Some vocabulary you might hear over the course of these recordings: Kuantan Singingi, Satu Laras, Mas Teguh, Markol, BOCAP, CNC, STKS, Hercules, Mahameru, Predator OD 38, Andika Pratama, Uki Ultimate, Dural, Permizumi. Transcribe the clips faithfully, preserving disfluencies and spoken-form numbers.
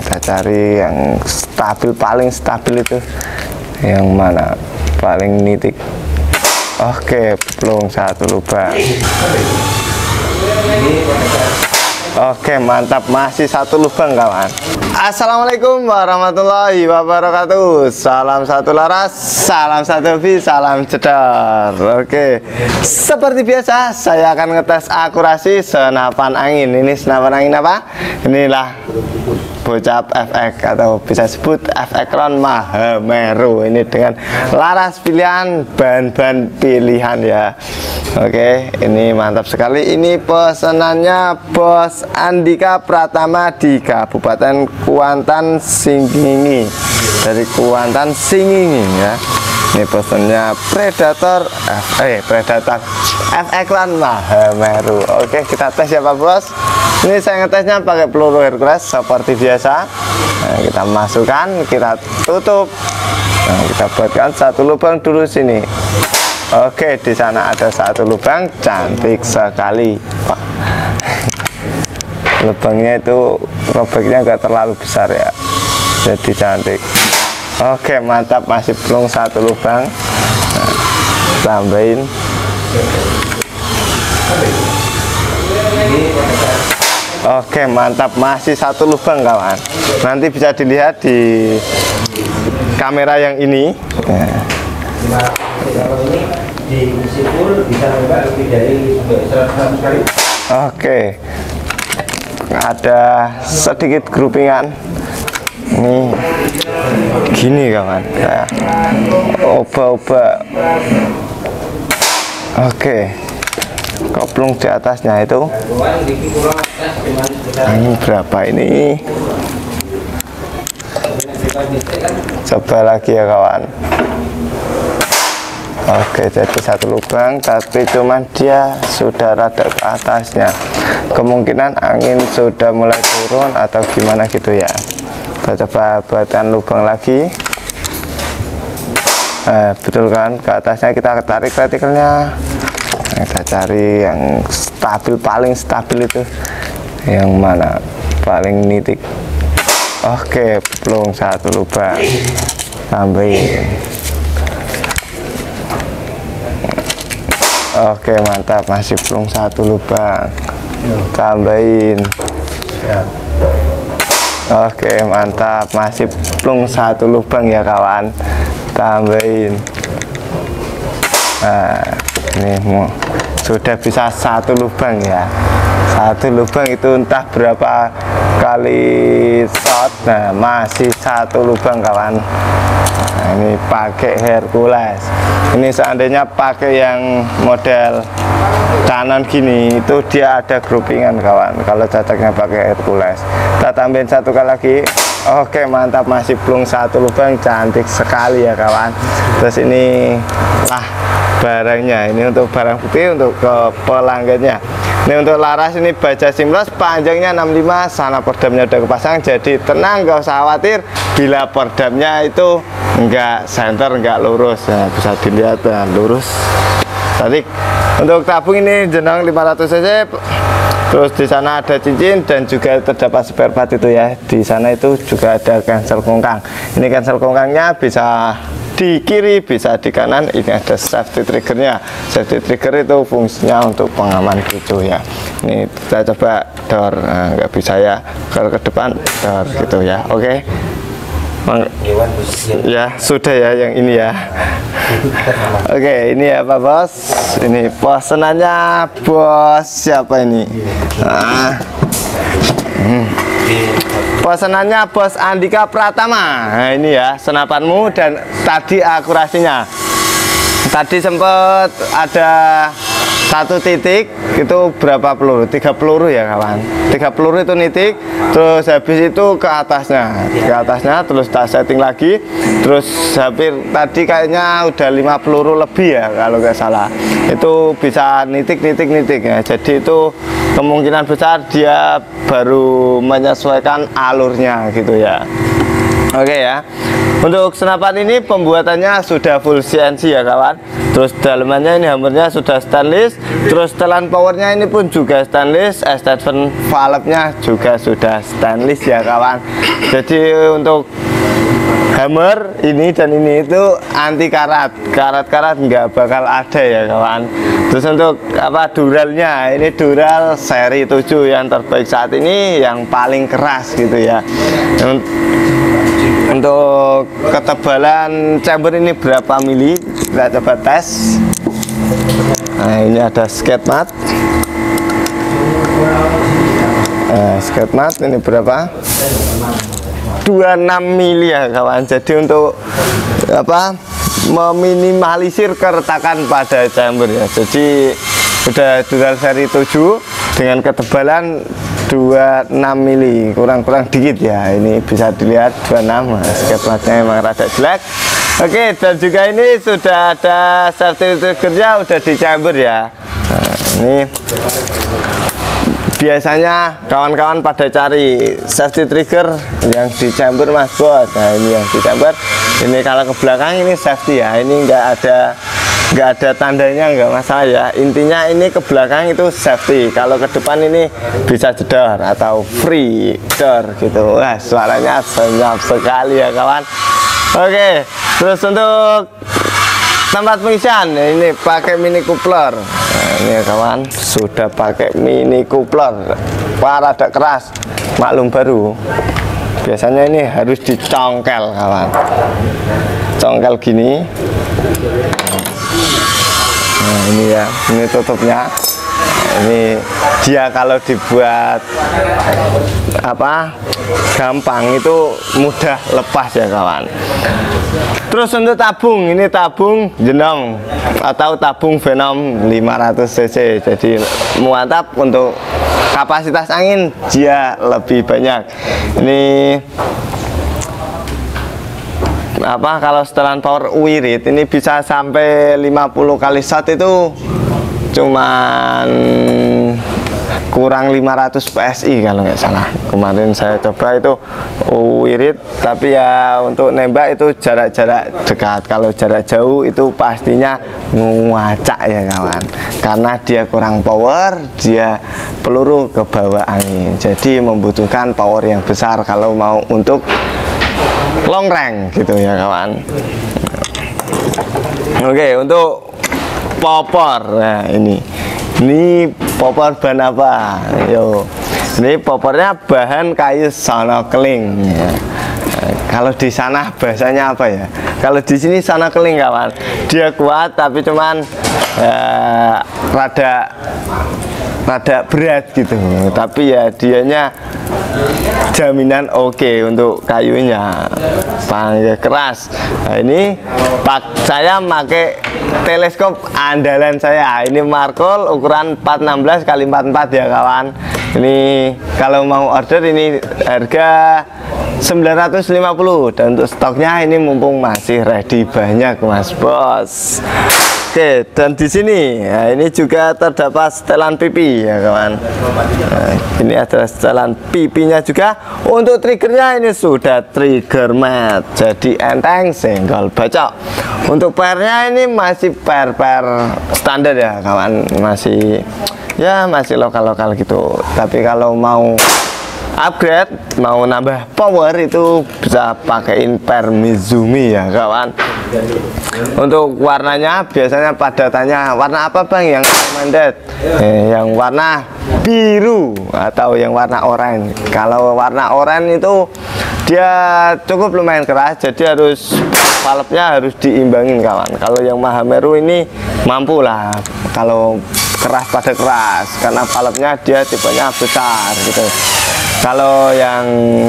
kita cari yang stabil, paling stabil itu yang mana, paling nitik. Oke, plung satu lubang. Oke, mantap, masih satu lubang kawan. Assalamualaikum warahmatullahi wabarakatuh. Salam satu laras, salam satu hobi, salam cedar. Oke, seperti biasa saya akan ngetes akurasi senapan angin. Ini senapan angin apa? Inilah bocap F X atau bisa sebut F X Ron Mahameru ini dengan laras pilihan, bahan-bahan pilihan ya. Oke, ini mantap sekali. Ini pesenannya Bos Andika Pratama di Kabupaten Kuantan Singingi, dari Kuantan Singingi ya. Ini pesennya Predator eh Predator F X Ron Mahameru. Oke, kita tes ya Pak Bos. Ini saya ngetesnya pakai peluru Hercules seperti biasa. Nah, kita masukkan, kita tutup. Nah, kita buatkan satu lubang dulu sini. Oke, di sana ada satu lubang, cantik sekali. Lubangnya itu robeknya nggak terlalu besar ya, jadi cantik. Oke, mantap, masih belum satu lubang. Nah, tambahin. Oke, mantap, masih satu lubang kawan. Nanti bisa dilihat di kamera yang ini. Ya. Oke, ada sedikit groupingan. Nih, gini kawan. Ya. Oba-oba. Oke, koplung di atasnya itu. Angin berapa ini? Coba lagi ya kawan. Oke, jadi satu lubang, tapi cuman dia sudah rada ke atasnya. Kemungkinan angin sudah mulai turun atau gimana gitu ya. Kita coba buatkan lubang lagi. Eh, betul kan? Ke atasnya kita tarik retikelnya. Kita cari yang stabil, paling stabil itu yang mana, paling nitik. Oke, plung satu lubang, tambahin. Oke, mantap, masih plung satu lubang, tambahin. Oke, mantap, masih plung satu lubang ya kawan, tambahin. Nah, ini mau sudah bisa satu lubang ya. Satu lubang itu entah berapa kali shot. Nah, masih satu lubang kawan. Nah, ini pakai Hercules. Ini seandainya pakai yang model Canon gini, itu dia ada groupingan kawan. Kalau cocoknya pakai Hercules, kita tambahin satu kali lagi. Oke, mantap, masih belum satu lubang, cantik sekali ya kawan. Terus ini lah barangnya, ini untuk barang bukti untuk ke pelanggannya. Ini untuk laras, ini baja simlos, panjangnya enam puluh lima, sana perdamnya udah kepasang, jadi tenang, nggak usah khawatir bila perdamnya itu nggak senter, nggak lurus. Nah, bisa dilihat, nah, lurus tadi. Untuk tabung ini jenong lima ratus cc, terus di sana ada cincin dan juga terdapat spare part itu ya. Di sana itu juga ada cancel kongkang. Ini cancel kongkangnya bisa di kiri, bisa di kanan. Ini ada safety triggernya. Safety trigger itu fungsinya untuk pengaman gitu ya. Ini kita coba door, nggak nah, bisa ya kalau ke depan door gitu ya. Oke, ya sudah ya yang ini ya. Oke, ini ya Pak Bos, ini pesenannya Bos siapa ini? Ah. Hmm. Pesenannya Bos Andika Pratama. Nah, ini ya senapanmu dan tadi akurasinya. Tadi sempat ada satu titik, itu berapa peluru? Tiga peluru ya kawan. Tiga peluru itu nitik, terus habis itu ke atasnya, ke atasnya, terus tak setting lagi, terus hampir tadi kayaknya udah lima peluru lebih ya kalau nggak salah. Itu bisa nitik, nitik, nitik ya. Jadi itu kemungkinan besar dia baru menyesuaikan alurnya gitu ya. Oke ya. Untuk senapan ini pembuatannya sudah full C N C ya kawan. Terus dalemannya ini hammernya sudah stainless. Terus telan powernya ini pun juga stainless. Attachment valve-nya juga sudah stainless ya kawan. Jadi untuk hammer ini dan ini itu anti karat. Karat-karat nggak bakal ada ya kawan. Terus untuk apa duralnya, ini dural seri tujuh yang terbaik saat ini, yang paling keras gitu ya. Untuk ketebalan chamber ini berapa mili, kita coba tes. Nah ini ada skate mat, nah, skate mat ini berapa, dua puluh enam mili ya kawan. Jadi untuk apa meminimalisir keretakan pada chamber ya. Jadi udah dural seri tujuh dengan ketebalan dua puluh enam mili, kurang-kurang dikit ya. Ini bisa dilihat dua puluh enam, skateplatnya emang rada jelek. Oke, dan juga ini sudah ada safety triggernya udah di chamber ya. Nah, ini biasanya kawan-kawan pada cari safety trigger yang di chamber mas bos. Nah ini yang di chamber ini kalau ke belakang ini safety ya, ini enggak ada nggak ada tandanya, nggak masalah ya. Intinya ini ke belakang itu safety, kalau ke depan ini bisa jedor atau free door gitu. Wah suaranya senyap sekali ya kawan. Oke, terus untuk tempat pengisian ini pakai mini coupler. Nah, ini ya kawan, sudah pakai mini coupler, parada keras, maklum baru. Biasanya ini harus dicongkel kawan, congkel gini. Nah ini ya, ini tutupnya. Ini dia kalau dibuat apa gampang itu mudah lepas ya kawan. Terus untuk tabung, ini tabung Genom atau tabung Venom lima ratus cc. Jadi mantap untuk kapasitas angin dia lebih banyak. Ini apa kalau setelan power wirid ini bisa sampai lima puluh kali shot itu cuman kurang lima ratus P S I kalau nggak salah. Kemarin saya coba itu wirid, tapi ya untuk nembak itu jarak-jarak dekat. Kalau jarak jauh itu pastinya nguacak ya kawan, karena dia kurang power, dia peluru ke bawah angin, jadi membutuhkan power yang besar kalau mau untuk long range gitu ya kawan. Oke, untuk popor, nah ini ini popor bahan apa? Yo, ini popornya bahan kayu sanakling ya. Kalau di sana bahasanya apa ya? Kalau di sini sanakling kawan, dia kuat tapi cuman eh, rada rada berat gitu, tapi ya dianya jaminan oke okay untuk kayunya, panggil keras. Nah, ini pak saya pakai teleskop andalan saya, ini Markol ukuran empat enam belas kali empat puluh empat ya kawan. Ini kalau mau order ini harga sembilan ratus lima puluh dan untuk stoknya ini mumpung masih ready banyak mas bos. Oke, dan di sini ya, ini juga terdapat setelan pipi ya kawan. Nah, ini ada setelan pipinya juga. Untuk triggernya ini sudah trigger mat, jadi enteng senggol bacok. Untuk pernya ini masih per-per standar ya kawan, masih ya masih lokal-lokal gitu. Tapi kalau mau upgrade, mau nambah power itu bisa pakaiin Permizumi ya kawan. Untuk warnanya biasanya pada tanya warna apa bang yang recommended, eh, yang warna biru atau yang warna oranye. Kalau warna oranye itu dia cukup lumayan keras, jadi harus valve-nya harus diimbangin kawan. Kalau yang Mahameru ini mampu lah kalau keras pada keras, karena valve-nya dia tipenya besar gitu. Kalau yang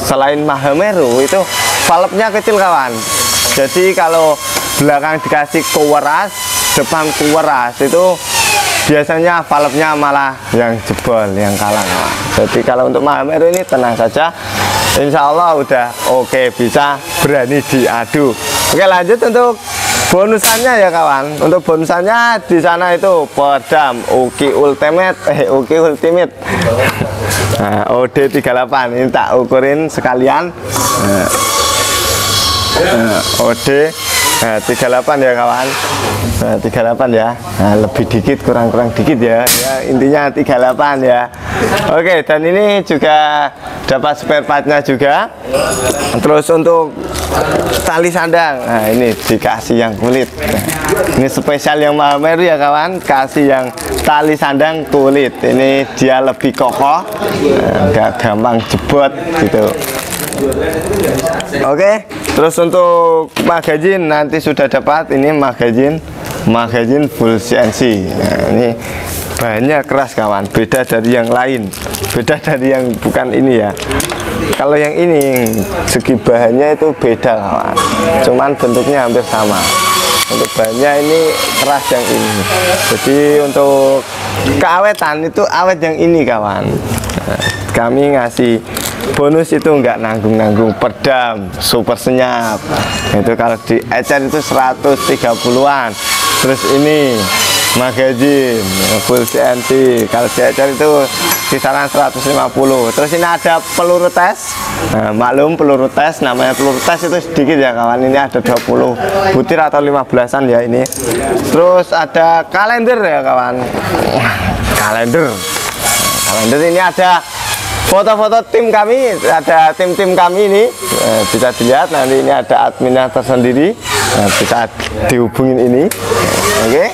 selain Mahameru itu valve-nya kecil kawan. Jadi kalau belakang dikasih kuweras, depan kuweras, itu biasanya valve-nya malah yang jebol, yang kalah. Jadi kalau untuk Mahameru ini tenang saja, insya Allah udah oke okay, bisa berani diadu. Oke, lanjut untuk bonusannya ya kawan. Untuk bonusannya di sana itu podam Uki Ultimate, eh Uki Ultimate. Nah, O D tiga puluh delapan ini tak ukurin sekalian. Nah, eh, O D nah, tiga puluh delapan ya kawan, nah, tiga puluh delapan ya, nah, lebih dikit kurang-kurang dikit ya. Ya intinya tiga puluh delapan ya. Oke, dan ini juga dapat spare partnya juga. Terus untuk tali sandang, nah ini dikasih yang kulit, nah, ini spesial yang Mahameru ya kawan, kasih yang tali sandang kulit, ini dia lebih kokoh, nggak gampang jebot gitu. Oke, okay, terus untuk magazine nanti sudah dapat ini magazine, magazine full C N C. Nah, ini bahannya keras kawan, beda dari yang lain, beda dari yang bukan ini ya. Kalau yang ini segi bahannya itu beda kawan, cuman bentuknya hampir sama. Untuk bahannya ini keras yang ini. Jadi untuk keawetan itu awet yang ini kawan. Nah, kami ngasih bonus itu enggak nanggung-nanggung, pedam super senyap itu kalau di ecer itu seratus tiga puluhan. Terus ini magazine full C N C kalau di ecer itu kisaran seratus lima puluh. Terus ini ada peluru tes, nah, maklum peluru tes, namanya peluru tes itu sedikit ya kawan, ini ada dua puluh butir atau lima belasan ya ini. Terus ada kalender ya kawan, kalender kalender ini ada foto-foto tim kami, ada tim-tim kami ini, eh, bisa dilihat nanti ini ada adminnya tersendiri, eh, bisa dihubungin ini. Eh, Oke, okay.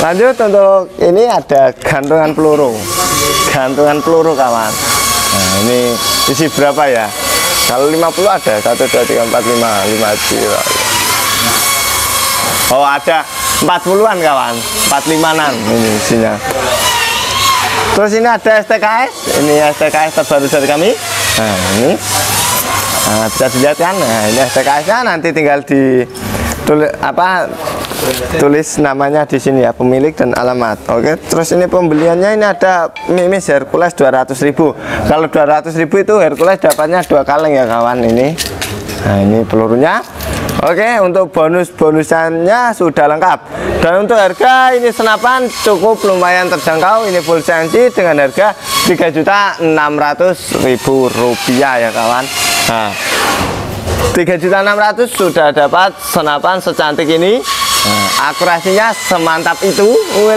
Lanjut untuk ini ada gantungan peluru, gantungan peluru kawan. Nah, ini isi berapa ya? Kalau lima puluh ada satu, dua, tiga, empat, lima, lima, lima. Oh ada empat puluhan kawan, empat puluh limaan ini isinya. Terus ini ada S T K S, ini S T K S terbaru dari kami. Nah ini, nah, bisa dilihat kan? Nah ini S T K S-nya nanti tinggal di tulis apa? Tulis namanya di sini ya, pemilik dan alamat. Oke, terus ini pembeliannya ini ada mimis Hercules dua ratus ribu. Kalau dua ratus ribu itu Hercules dapatnya dua kaleng ya kawan ini. Nah ini pelurunya. Oke, untuk bonus-bonusannya sudah lengkap. Dan untuk harga ini senapan cukup lumayan terjangkau. Ini full C N C dengan harga tiga juta enam ratus ribu rupiah ya kawan. Nah, tiga juta enam ratus ribu sudah dapat senapan secantik ini. Nah, akurasinya semantap itu. Wih,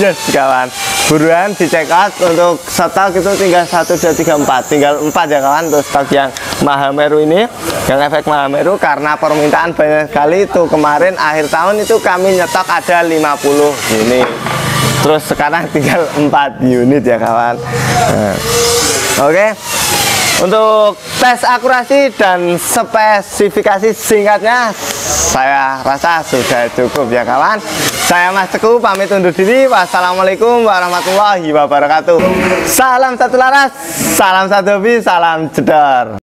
yes kawan. Buruan di check out, untuk stok itu tinggal satu, dua, tiga, empat, tinggal empat ya kawan untuk stok yang Mahameru ini, yang efek Mahameru, karena permintaan banyak sekali. Itu kemarin akhir tahun itu kami nyetok ada lima puluh ini, terus sekarang tinggal empat unit ya kawan. Nah. Oke, okay. Untuk tes akurasi dan spesifikasi singkatnya saya rasa sudah cukup ya kawan. Saya Mas Teguh pamit undur diri. Wassalamualaikum warahmatullahi wabarakatuh. Salam satu laras, salam satu hobi, salam jedor.